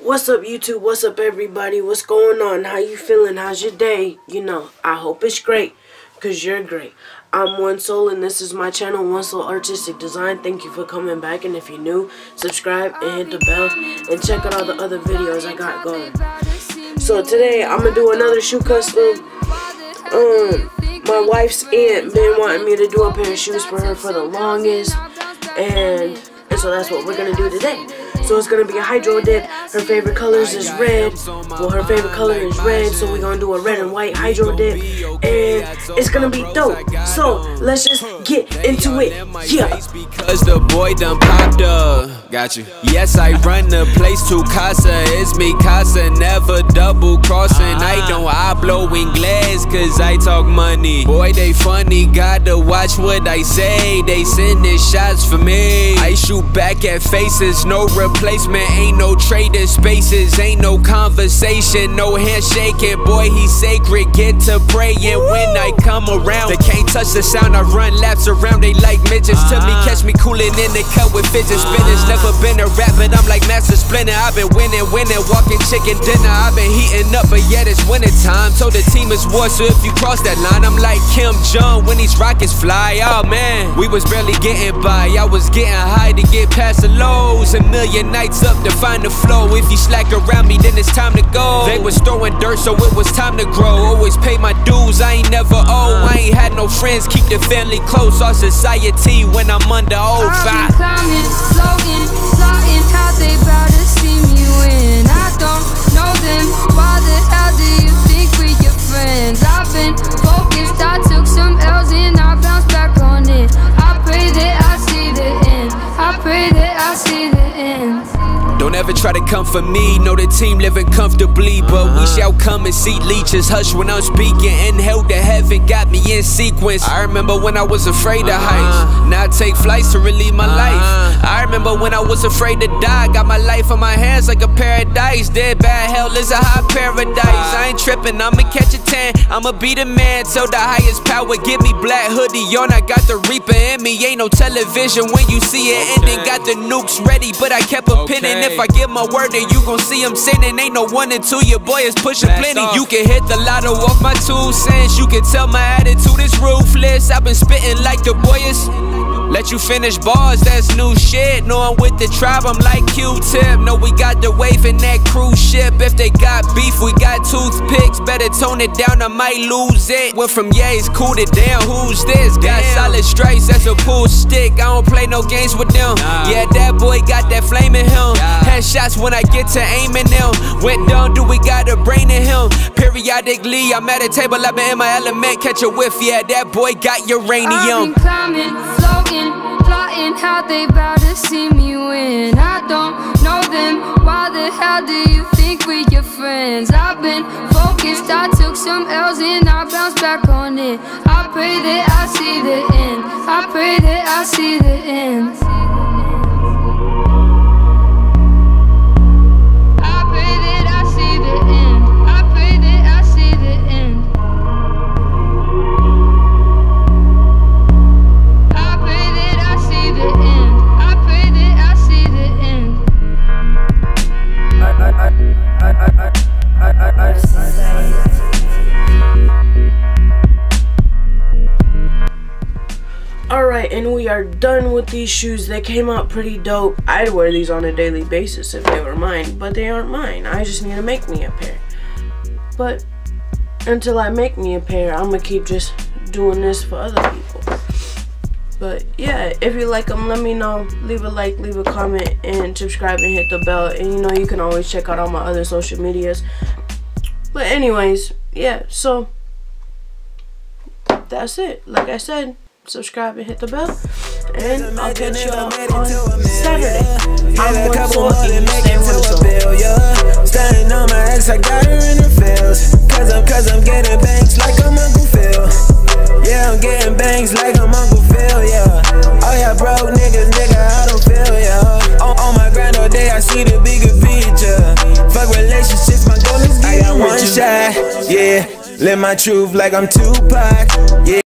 What's up, YouTube? What's up, everybody? What's going on? How you feeling? How's your day? You know, I hope it's great, because you're great. I'm One Soul, and this is my channel, One Soul Artistic Design. Thank you for coming back, and if you're new, subscribe and hit the bell, and check out all the other videos I got going. So today, I'm going to do another shoe custom. My wife's aunt been wanting me to do a pair of shoes for her for the longest, and so that's what we're going to do today. So it's going to be a hydro dip. Her favorite colors is red. Well, her favorite color is red, so we're going to do a red and white hydro dip. And it's going to be dope. So let's just get into it. Yeah. Because the boy done popped up. Got you. Yes, I run the place to Casa. It's me, Casa. Never double crossing. I don't eye blowing glass because I talk money. Boy, they funny. Gotta watch what I say. They sending shots for me. I shoot back at faces. No reply. Placement ain't no trading spaces, ain't no conversation, no handshaking. Boy, he's sacred. Get to praying when I come around. They can't touch the sound. I run laps around. They like midgets. Tell me, catch me cooling in the cut with fidgets. Spinach never been a rap, but I'm like Master Splinter. I've been winning, walking chicken dinner. I've been heating up, but yet it's winter time. So the team is war. So if you cross that line, I'm like Kim Jong when these rockets fly. Oh man, we was barely getting by. I was getting high to get past the lows. A million nights up to find the flow. If you slack around me, then it's time to go. They was throwing dirt, so it was time to grow. Always pay my dues, I ain't never owe. I ain't had no friends, keep the family close. Our society when I'm under old five. I be climbing, floating, plotting how they bout to see me win. I don't know them, why the hell do you think we your friends? I've been focused, I took some L's and I bounced back on it. I pray that I see the end, I pray that I see the end. Don't ever try to come for me. Know the team living comfortably, but we shall come and see leeches. Hush when I'm speaking. Inhale to heaven, got me in sequence. I remember when I was afraid of heights. Now I take flights to relieve my life. I remember when I was afraid to die. Got my life in my hands like a paradise. Dead bad hell is a hot paradise. I ain't tripping, I'ma catch a tan. I'ma be the man till the highest power give me black hoodie on. I got the reaper in me. Ain't no television when you see it ending. Got the nukes ready, but I kept a pinning. If I give my word, then you gon' see I'm sinning. Ain't no one and two, your boy is pushing plenty. You can hit the lotto off my 2 cents. You can tell my attitude is ruthless. I've been spitting like the boy is. Let you finish bars, that's new shit. No, I'm with the tribe, I'm like Q-tip. No, we got the wave in that cruise ship. If they got beef, we got toothpicks. Better tone it down, I might lose it. Went from yeahs, cool to damn, who's this? Got solid stripes, that's a pool stick. I don't play no games with them. Yeah, that boy got that flame in him. Headshots when I get to aiming them. Went down, do we got a brain in him? Periodically, I'm at a table, I've been in my element. Catch a whiff, yeah, that boy got uranium. I've been climbing, floating, plotting how they bout to see me win. I don't know them, why the hell do you think we your friends? I've been focused, I took some L's and I bounced back on it. I pray that I see the end, I pray that I see the end. And we are done with these shoes. They came out pretty dope. I'd wear these on a daily basis if they were mine, but they aren't mine. I just need to make me a pair. But until I make me a pair, I'm gonna keep just doing this for other people. But yeah, if you like them, let me know. Leave a like, leave a comment, and subscribe and hit the bell. And you know, you can always check out all my other social medias. But anyways, yeah, so that's it. Like I said, subscribe and hit the bell, and I'll catch you on Saturday. I'm One Soul, stay One Soul. Standing on my ex, I got her in the fields. Cause I'm getting bangs like I'm Uncle Phil. Yeah, I'm getting bangs like I'm Uncle Phil, yeah. Oh yeah, broke niggas, nigga, I don't feel, yeah. On my grind all day, I see the bigger picture. Fuck relationships, my goal is getting I got one shot, yeah. Live my truth like I'm Tupac, yeah.